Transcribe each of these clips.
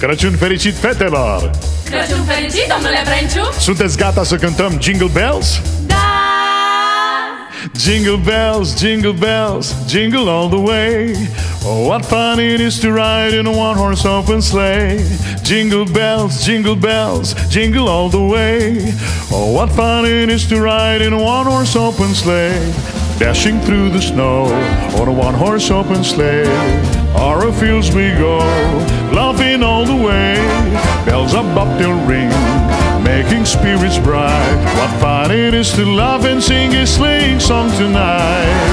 Crăciun fericit, fetelor! Crăciun fericit, domnule Brenciu! Sunteți gata să cântăm Jingle Bells? Da! Jingle bells, jingle bells, jingle all the way. Oh, what fun it is to ride in a one-horse open sleigh. Jingle bells, jingle bells, jingle all the way. Oh, what fun it is to ride in a one-horse open sleigh. Dashing through the snow on a one-horse open sleigh. O'er fields we go, laughing all the way. Bells above they'll ring, making spirits bright. What fun it is to laugh and sing a sleighing song tonight.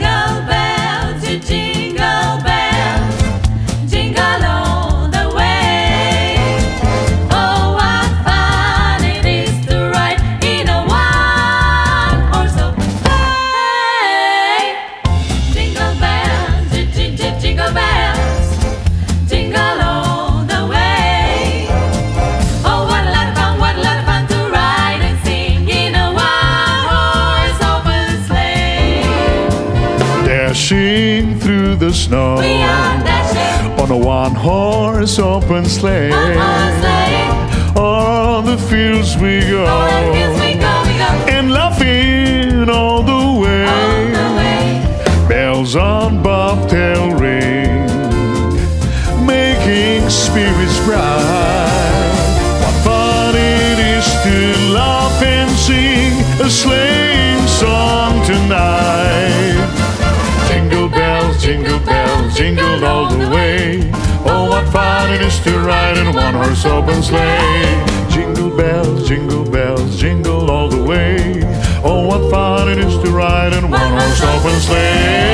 Jingle bells, jingle bells, jingle all the way. Oh, what fun it is to ride in a one-horse open sleigh. Jingle bells, jingle bells, jingle all. Dashing through the snow, we are dashing on a one-horse open sleigh. O'er the fields we go, and laughing all the way. Bells on bobtail ring, making spirits bright. What fun it is to laugh and sing a sleighing song tonight. Jingle bells, jingle all the way. Oh, what fun it is to ride in a one-horse open sleigh. Jingle bells, jingle bells, jingle all the way. Oh, what fun it is to ride in a one-horse open sleigh.